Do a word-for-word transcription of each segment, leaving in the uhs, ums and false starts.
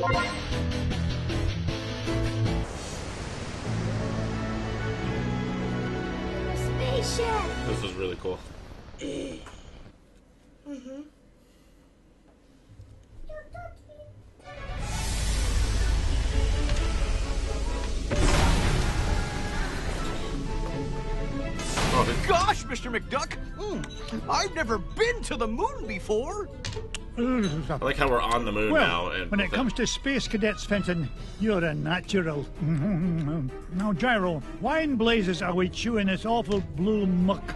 Spaceship. This is really cool. Mm-hmm. Gosh, Mister McDuck, mm, I've never been to the moon before. I like how we're on the moon well, now. And when it comes to space cadets, Fenton, you're a natural. Now, Gyro, why in blazes are we chewing this awful blue muck?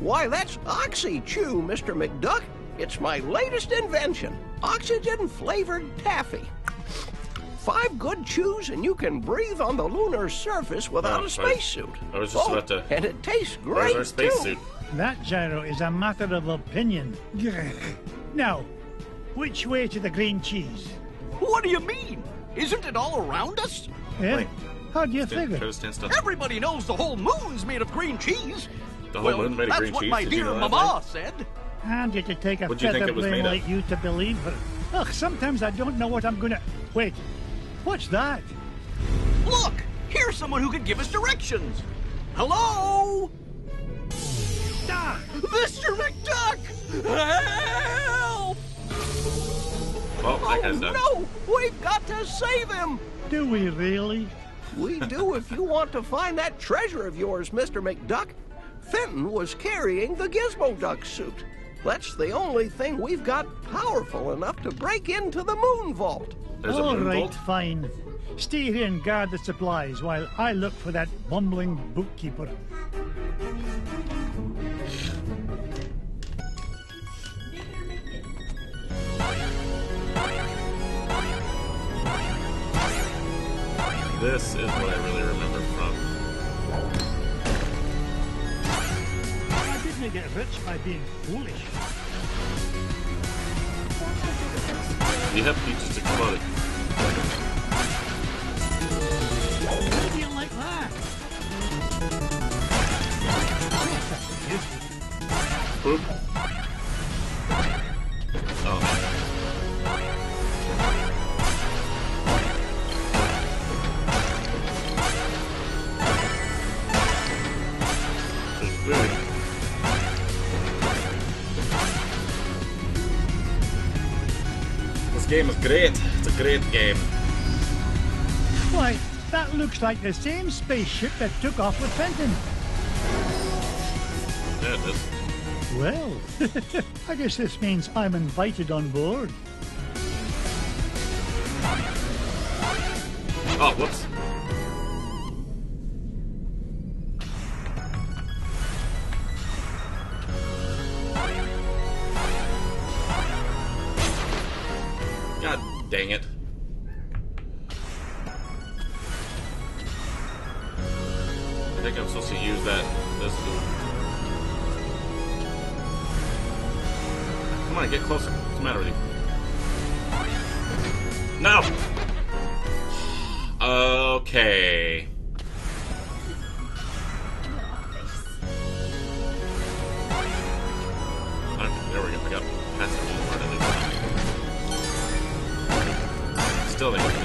Why, that's oxy-chew, Mister McDuck. It's my latest invention, oxygen-flavored taffy. Five good chews and you can breathe on the lunar surface without oh, a spacesuit. I, I was just oh, about to. And it tastes great. Our space too. Suit. That, Gyro, is a matter of opinion. Now, which way to the green cheese? What do you mean? Isn't it all around us? Yeah. Wait, how do you figure? Everybody knows the whole moon's made of green cheese. The whole well, moon made of green cheese. That's what my Did dear you know Mama said. And did you take a feather brain like you to believe her? Ugh, sometimes I don't know what I'm gonna. Wait. What's that? Look! Here's someone who can give us directions! Hello? Ah, Mister McDuck! Help! Well, that guy's done. Oh, no! We've got to save him! Do we really? We do if you want to find that treasure of yours, Mister McDuck. Fenton was carrying the Gizmoduck suit. That's the only thing we've got powerful enough to break into the moon vault. There's All right, bolt. fine. Stay here and guard the supplies while I look for that bumbling bookkeeper. This is what I really remember from. I didn't get rich by being foolish. You have peaches to explode it. Like that. Boop. Oh. There's food. This game is great. It's a great game. Why, that looks like the same spaceship that took off with Fenton. There it is. Well, I guess this means I'm invited on board. Oh, whoops. Dang it. I think I'm supposed to use that. This dude. Come on, get closer. What's the matter with you? No! Okay.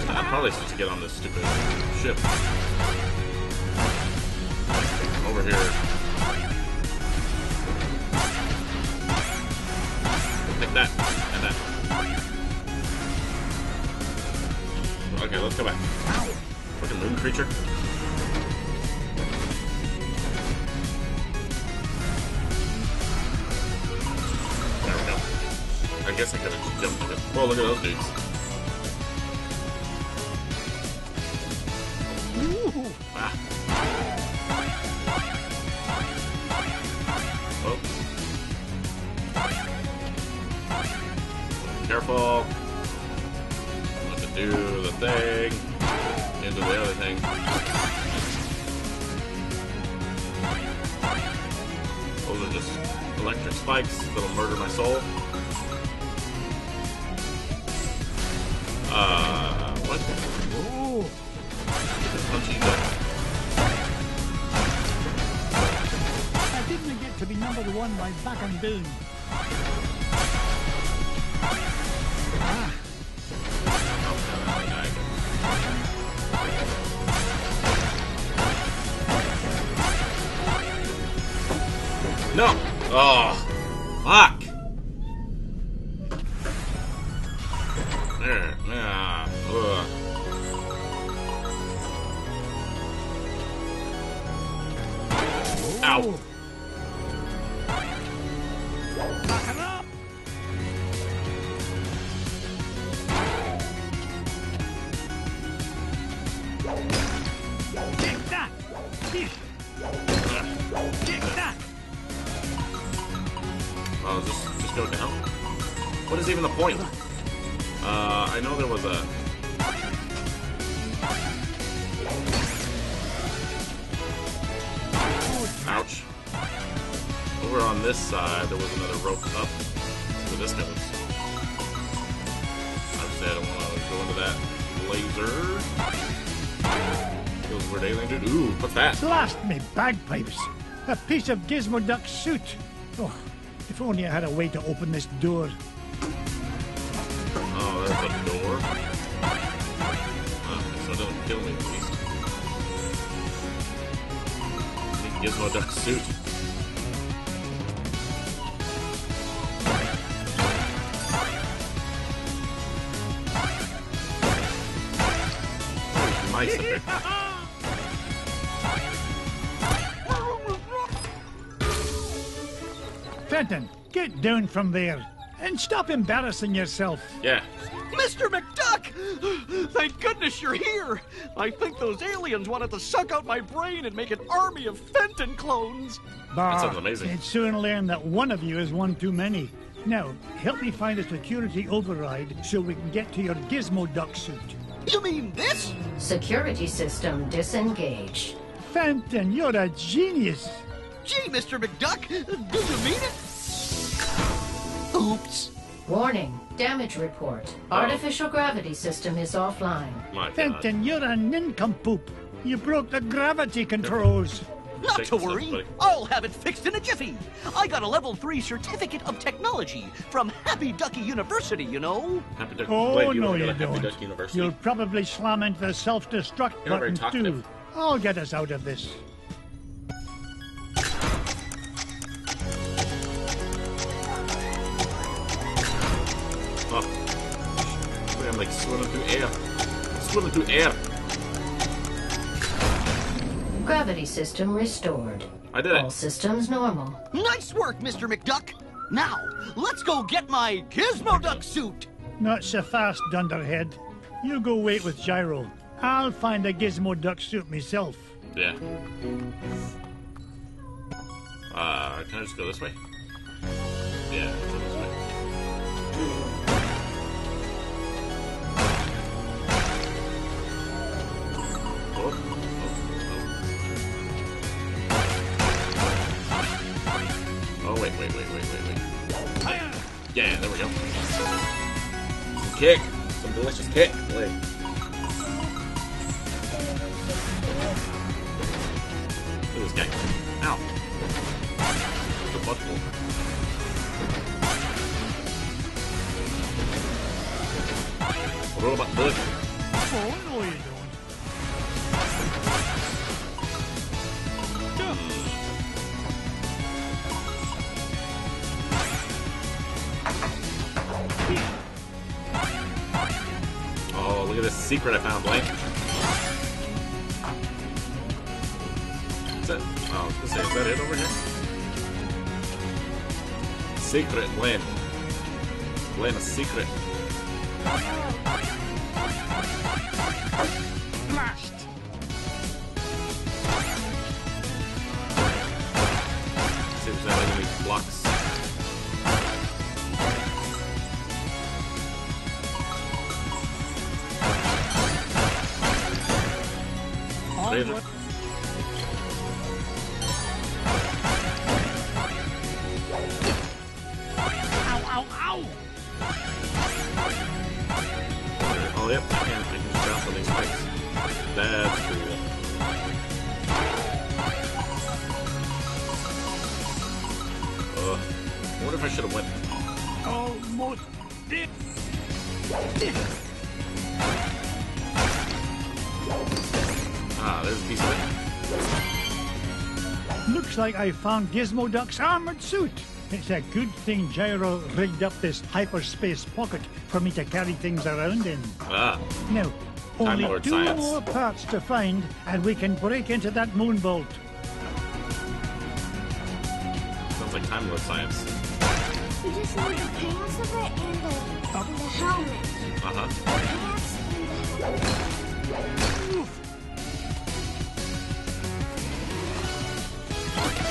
I probably should just get on this stupid ship. Over here. Like that. And that. Okay, let's go back. Fucking moon creature. There we go. I guess I could have jumped. Whoa, look at those dudes. Ah. Oh. Careful. I'm about to do the thing. Into the other thing. Those are just electric spikes that'll murder my soul. Uh, what? Ooh. Punchy duck. To be number one by back and doom. Ah. Oh, fuck! There, yeah, ugh. Ow! Even the point. Uh, I know there was a. Ouch. Over on this side, there was another rope up to the distance. Obviously, I don't want to go into that laser. Feels we're daily dude. Ooh, what's that? Blast me bagpipes! A piece of Gizmoduck suit. Oh, if only I had a way to open this door. Oh, there's a door. Oh, so it doesn't kill me at least. I need Gizmoduck suit. Mice up there. Fenton, get down from there. And stop embarrassing yourself. Yeah. Mister McDuck! Thank goodness you're here! I think those aliens wanted to suck out my brain and make an army of Fenton clones. Bah, that sounds amazing. They'd soon learn that one of you is one too many. Now, help me find a security override so we can get to your Gizmoduck suit. You mean this? Security system disengage. Fenton, you're a genius. Gee, Mister McDuck, did you mean it? Oops. Warning. Damage report. Artificial gravity system is offline. My Fenton, God. You're a nincompoop. You broke the gravity controls. Not to worry. I'll have it fixed in a jiffy. I got a level three certificate of technology from Happy Ducky University, you know. Happy Ducky. Oh, you no, you don't. You'll probably slam into the self-destruct button, too. I'll get us out of this. Like swimming through air. Swimming through air. Gravity system restored. I did it. All systems normal. Nice work, Mister McDuck. Now, let's go get my Gizmoduck suit. Not so fast, Dunderhead. You go wait with Gyro. I'll find a Gizmoduck suit myself. Yeah. Uh, can I just go this way? Yeah, go this way. Oh, oh, oh. Oh, wait, wait, wait, wait, wait, wait. Yeah, there we go. Some kick. Some delicious kick. Wait. Look at this guy. Ow. That's a butt full. Robot butt. Oh, no, you don't. Oh, look at this secret I found, Blake. Is that? Oh, I was gonna say, is that it over here? Secret, Blaine. Blaine, a secret. Blast. Seems that I'm gonna be blocks. Laser. Ow, ow, ow! Oh, yep, I can, I can just bounce on these spikes. That's cool. Uh, I wonder if I should have went. Almost did. Ah, there's a piece of it. Looks looks like I found Gizmoduck's armored suit. It's a good thing Gyro rigged up this hyperspace pocket for me to carry things around in. Ah. Now, only two science. more parts to find, and we can break into that moon vault. Sounds like Time Lord science. You just need the pants of it and the, uh, and the helmet. Uh huh. Oof. Alright,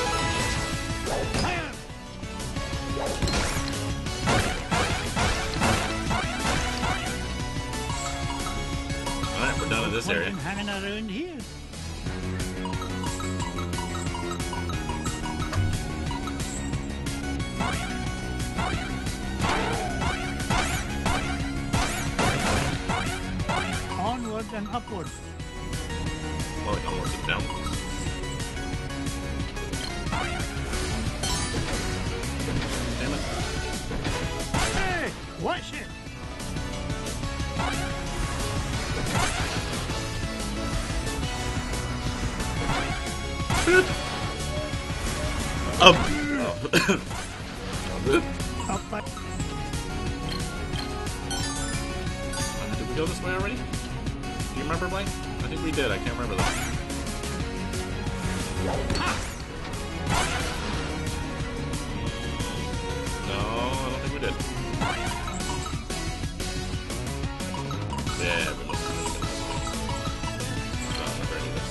we're done in this area. Hanging around here. Onward and upward. More like onwards and downwards. Damn it. Hey! Watch it! Up! Oh. Up! Up! Did we go this way already? Do you remember, Blake? I think we did. I can't remember that. Ha! No, I don't think we did. Yeah, we looked at it. No, I never did this.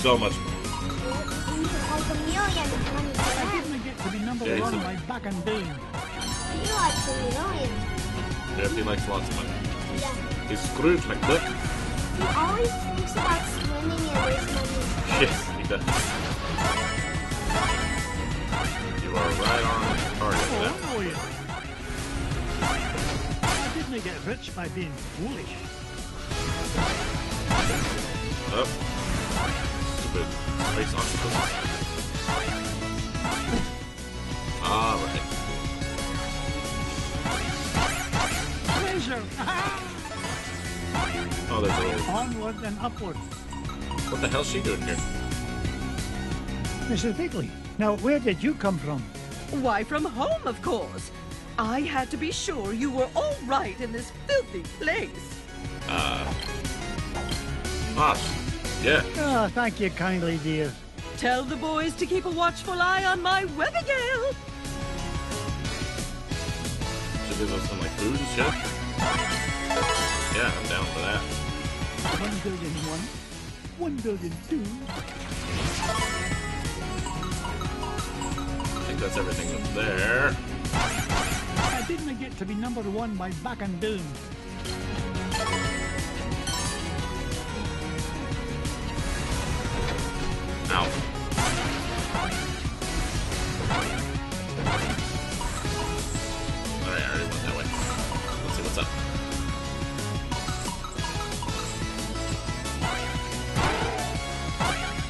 So much money. I didn't get to be number yeah, one on my back and beam. He likes a million. Yeah, he likes lots of money. Yeah. He's Scrooge McDuck. He always thinks about swimming and wasting money. Yes, he does. You are right on target. Oh, oh, yeah. I didn't get rich by being foolish. Oh. Stupid space octopus. Alright. Treasure! Oh, there's a little... Onward and upward. What the hell's she doing here? Missus Bigley, now where did you come from? Why, from home, of course. I had to be sure you were all right in this filthy place. Uh... Gosh. Yeah. Oh, thank you kindly, dear. Tell the boys to keep a watchful eye on my Webigail. Should we have some, like, food and shit? Yeah, I'm down for that. One billion one. One billion two. I think that's everything up there. I didn't get to be number one by back and doom. Ow. Alright, I already went that way. Let's see what's up.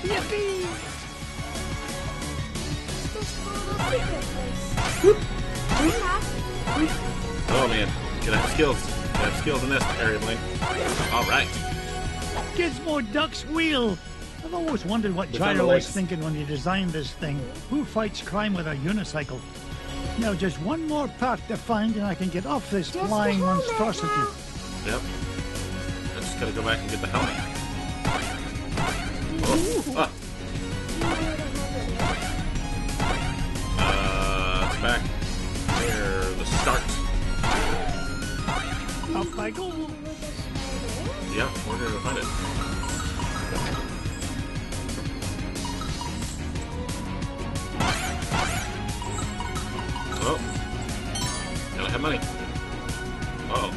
Yippee! Whoop. Whoop. Oh man, can I have skills? Can I have skills in this area, Blake? Alright. Gizmoduck's wheel! I've always wondered what Gyro was thinking when he designed this thing. Who fights crime with a unicycle? Now just one more part to find and I can get off this just flying monstrosity. Yep. I just gotta go back and get the helmet. Oh. Ah. Uh, it's back near the start. Up I go. Yep, we're gonna find it. of money. Uh-oh.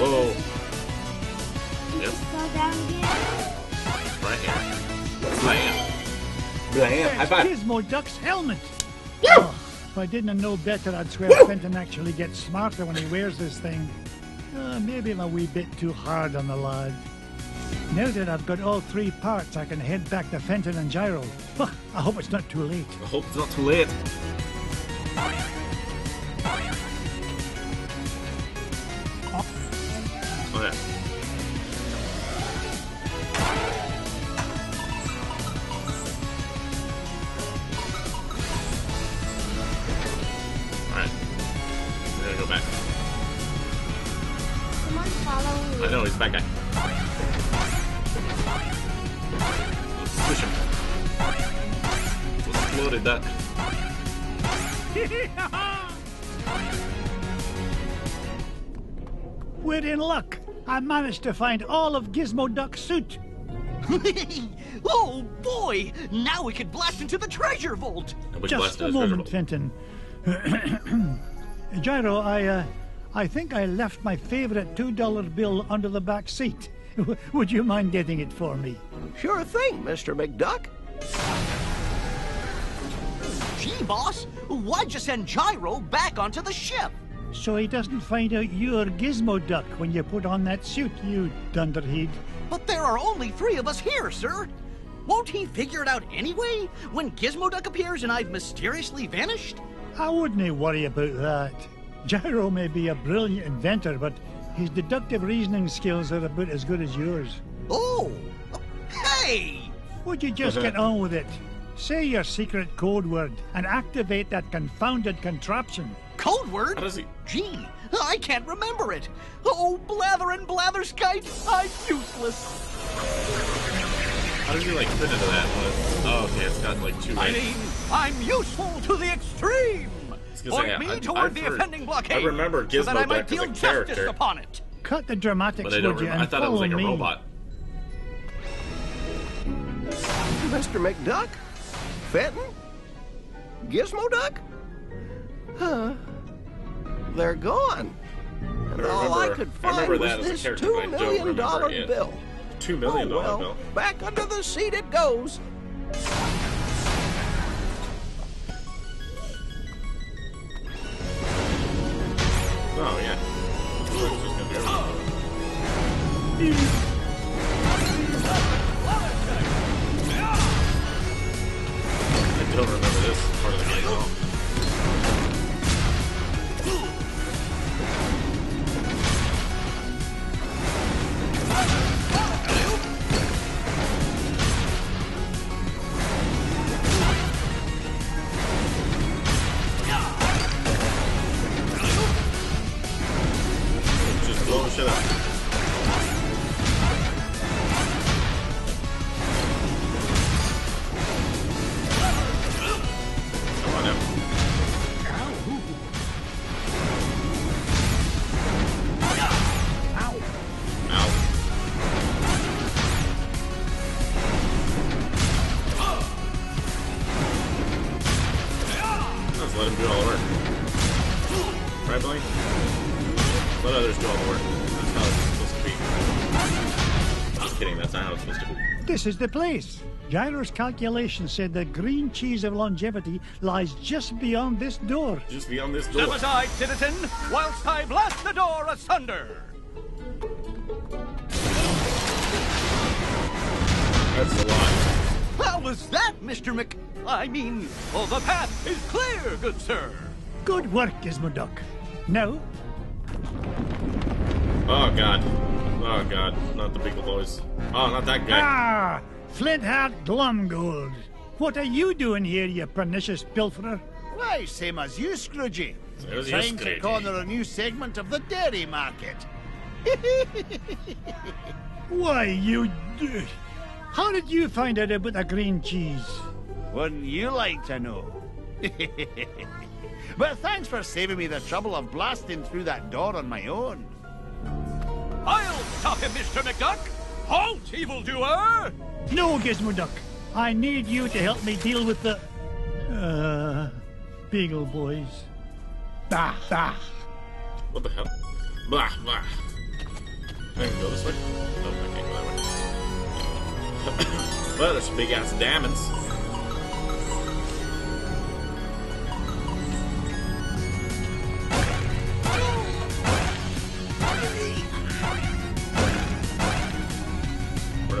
Whoa. Yep. Blam. Blam. Blam. High five. Gizmoduck's helmet. Oh, if I didn't know better, I'd swear Fenton actually gets smarter when he wears this thing. Uh, maybe I'm a wee bit too hard on the lad. Now that I've got all three parts, I can head back to Fenton and Gyro. Oh, I hope it's not too late. I hope it's not too late. Oh, yeah. I know, he's that guy. Push him. Just exploded that. We're in luck. I managed to find all of Gizmoduck's suit. Oh boy! Now we could blast into the treasure vault! Just a moment, Fenton. Gyro, I, uh... I think I left my favorite two dollar bill under the back seat. Would you mind getting it for me? Sure thing, Mister McDuck. Gee, boss, why'd you send Gyro back onto the ship? So he doesn't find out you're Gizmoduck when you put on that suit, you dunderhead. But there are only three of us here, sir. Won't he figure it out anyway when Gizmoduck appears and I've mysteriously vanished? I wouldn't worry about that. Gyro may be a brilliant inventor, but his deductive reasoning skills are about as good as yours. Oh! Hey! Would you just get on with it? Say your secret code word and activate that confounded contraption. Code word? How does he... Gee, I can't remember it. Oh, blather and blatherskite, I'm useless. How did you, like, fit into that one? Oh, okay, it's gotten, like, too late. I mean, I'm useful to the extreme. Point like, me I, toward I've the heard, offending blockade, I remember Gizmoduck so that I might deal justice upon it. Cut the dramatics, would you, and I thought it was like me. A robot. Mister McDuck? Fenton? Gizmoduck? Huh. They're gone. And I remember, all I could find I was this a two million dollar bill. two million dollar oh, well, bill. Back under the seat it goes. Oh, yeah. I don't remember this part of the game at all. Let him do all the work. Right, Blake? Let others do all the work. That's how it's supposed to be. I'm just kidding, that's not how it's supposed to be. This is the place. Gyro's calculation said the green cheese of longevity lies just beyond this door. Just beyond this door. Suicide, citizen, whilst I blast the door asunder. That's a lot. How was that, Mister Mc... I mean, well, the path is clear, good sir. Good work, Gizmoduck. No? Oh, God. Oh, God. Not the Beagle Boys. Oh, not that guy. Ah! Flintheart Glomgold. What are you doing here, you pernicious pilferer? Why, same as you, Scroogey. Same Trying you, to corner a new segment of the dairy market. Why, you... How did you find out about the green cheese? Wouldn't you like to know? But thanks for saving me the trouble of blasting through that door on my own. I'll stop him, Mister McDuck! Halt, evildoer! No, Gizmoduck. I need you to help me deal with the... Uh... Beagle Boys. Bah, bah. What the hell? Blah, blah. I can go this way. No, I can't go that way. Well, there's big-ass diamonds.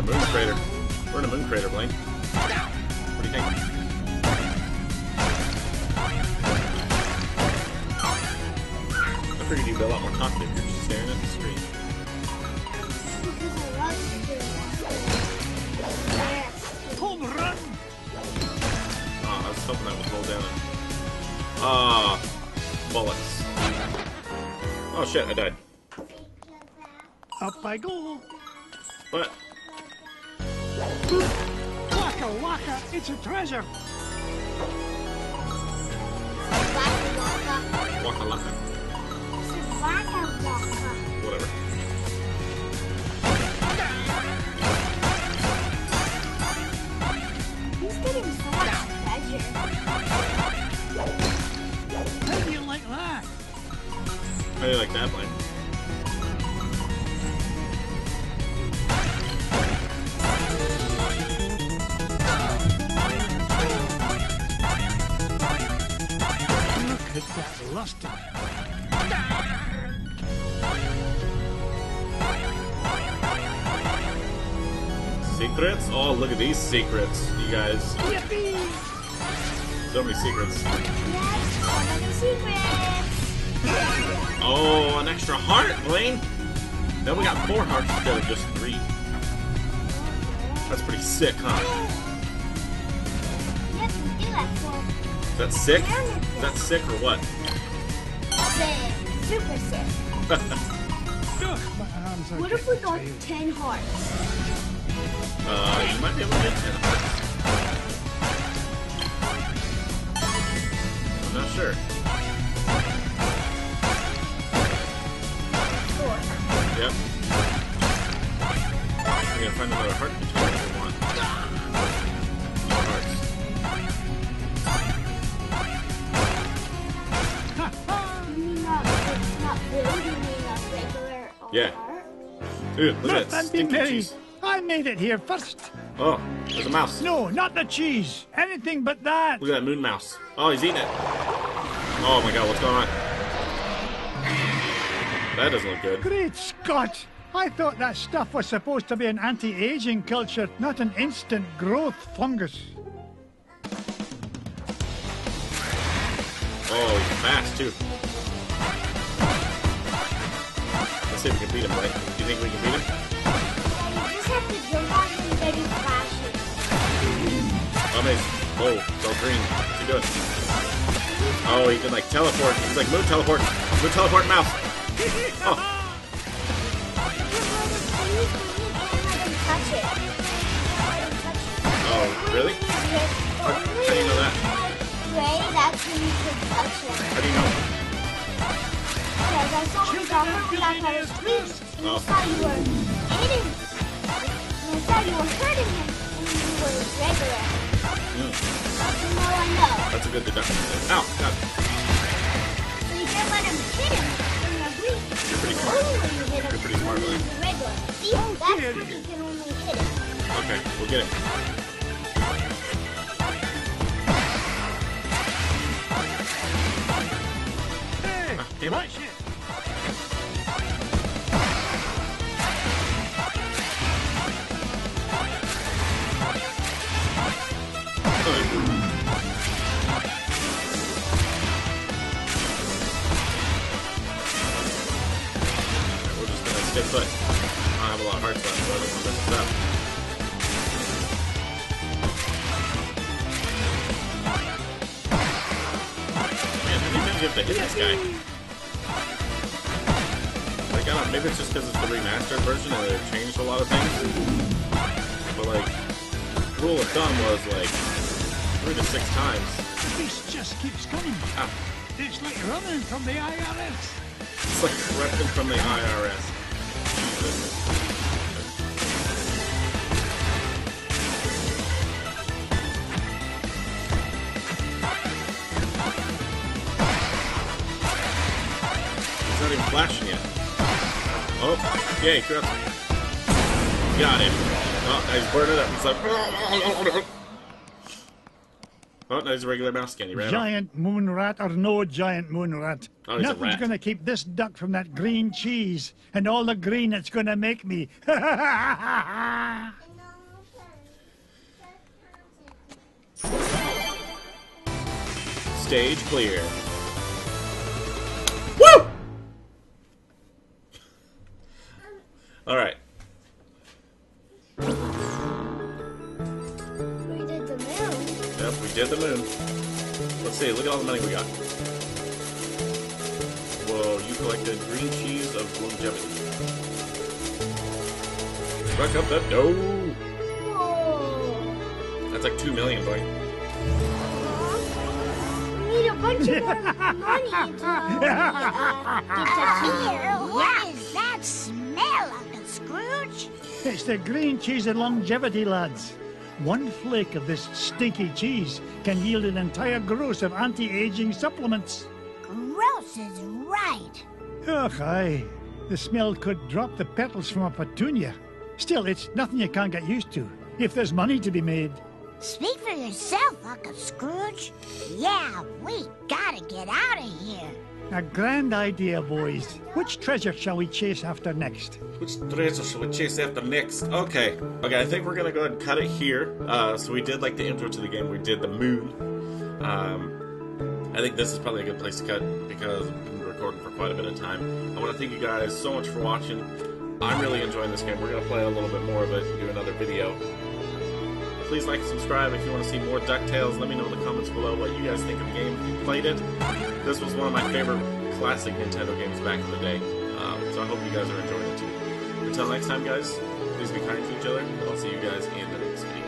We're in a moon crater. We're in a moon crater, Blaine. What do you think? I figured you'd be a lot more confident if you're just staring at the screen. Home run! Oh, I was hoping that would roll down. Ah, uh, bullets. Oh shit, I died. Up I go. What? Waka waka, it's a treasure. Waka waka. Waka waka. Waka waka. Whatever. He's getting so much treasure. How do you like that? How do you like that, Blaine? Look at that luster. Secrets? Oh, look at these secrets, you guys. Yippee! So many secrets. Yes, so many secrets. Oh, an extra heart, Blaine. Then we got four hearts instead of just three. That's pretty sick, huh? Is that sick? Is that sick or what? Sick. Super sick. What if we got ten hearts? Uh, you might be able to get ten hearts. I'm not sure. Four. Yep. We're gonna find another heart if we want. More hearts. Yeah. Dude, look at that stinky cheese. I made it here first. Oh, there's a mouse. No, not the cheese. Anything but that. Look at that moon mouse. Oh, he's eating it. Oh my god, what's going on? That doesn't look good. Great Scott! I thought that stuff was supposed to be an anti-aging culture, not an instant growth fungus. Oh, he's fast too. Let's see if we can beat him, right? Do you think we can beat him? You just have to jump off and then he flashes. Amazing. Oh, it's all green. What's he doing? Oh, he can like teleport. He's like, move teleport. Move teleport mouse. Oh. Oh, really? How, how do you know that? Ray, that's when you could touch him. How do you know? Because I saw him down from the back of his feet, and I thought you were hitting him. And I thought you were hurting him, and you were regular. Mm. That's all I know. That's a good deduction. Ow, God. So you can't let him hit him in the week. You're pretty smart. You're pretty smart, really. Regular. See, oh, that's when you can only hit him. Okay, we'll get it. Damn it. Shit. Alright, we're just gonna stay put. I have a lot of hearts left, so I don't want to mess this up. Man, how many times do you have to hit this guy? I don't know, maybe it's just because it's the remastered version and they've changed a lot of things. But like, rule of thumb was like three to six times. This just keeps coming. Ah. It's like running from the I R S. It's like running from the I R S. It's not even flashing yet. Oh, yay, crap. Got it. Oh, now he's burning it up. It's like... Oh, no, he's a regular mouse candy, right? Giant moon rat or no giant moon rat. Oh, nothing's going to keep this duck from that green cheese and all the green it's going to make me. Stage clear. Woo! All right. We did the moon. Let's see, look at all the money we got. Whoa, you collected green cheese of longevity. Back up that dough. Whoa. That's like two million, boy. We need a bunch of more money to disappear. What is that smell, Uncle Scrooge? It's the green cheese of longevity, lads. One flake of this stinky cheese can yield an entire gross of anti-aging supplements. Gross is right. Ugh, aye. The smell could drop the petals from a petunia. Still, it's nothing you can't get used to, if there's money to be made. Speak for yourself, Uncle Scrooge. Yeah, we gotta get out of here. A grand idea, boys. Which treasure shall we chase after next? Which treasure shall we chase after next? Okay. Okay, I think we're gonna go ahead and cut it here. Uh, so we did, like, the intro to the game. We did the moon. Um, I think this is probably a good place to cut because I've been recording for quite a bit of time. I want to thank you guys so much for watching. I'm really enjoying this game. We're gonna play a little bit more of it and do another video. Please like and subscribe if you want to see more DuckTales. Let me know in the comments below what you guys think of the game, if you played it. This was one of my favorite classic Nintendo games back in the day, um, so I hope you guys are enjoying it too. Until next time, guys, please be kind to each other, and I'll see you guys in the next video.